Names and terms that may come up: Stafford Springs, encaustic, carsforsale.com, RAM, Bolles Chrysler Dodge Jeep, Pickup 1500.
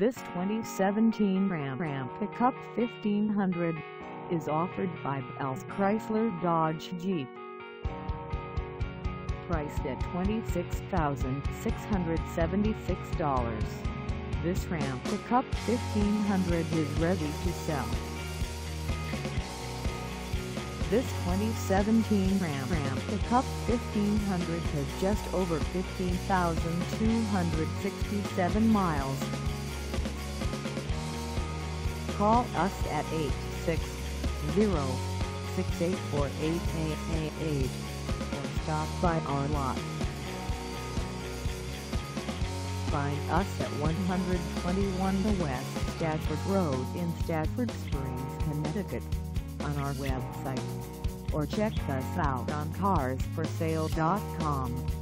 This 2017 Ram Pickup 1500 is offered by Bolles Chrysler Dodge Jeep. Priced at $26,676, this Ram Pickup 1500 is ready to sell. This 2017 Ram Pickup 1500 has just over 15,267 miles. Call us at 860-684-8888 or stop by our lot. Find us at 121 West Stafford Road in Stafford Springs, Connecticut, on our website, or check us out on carsforsale.com.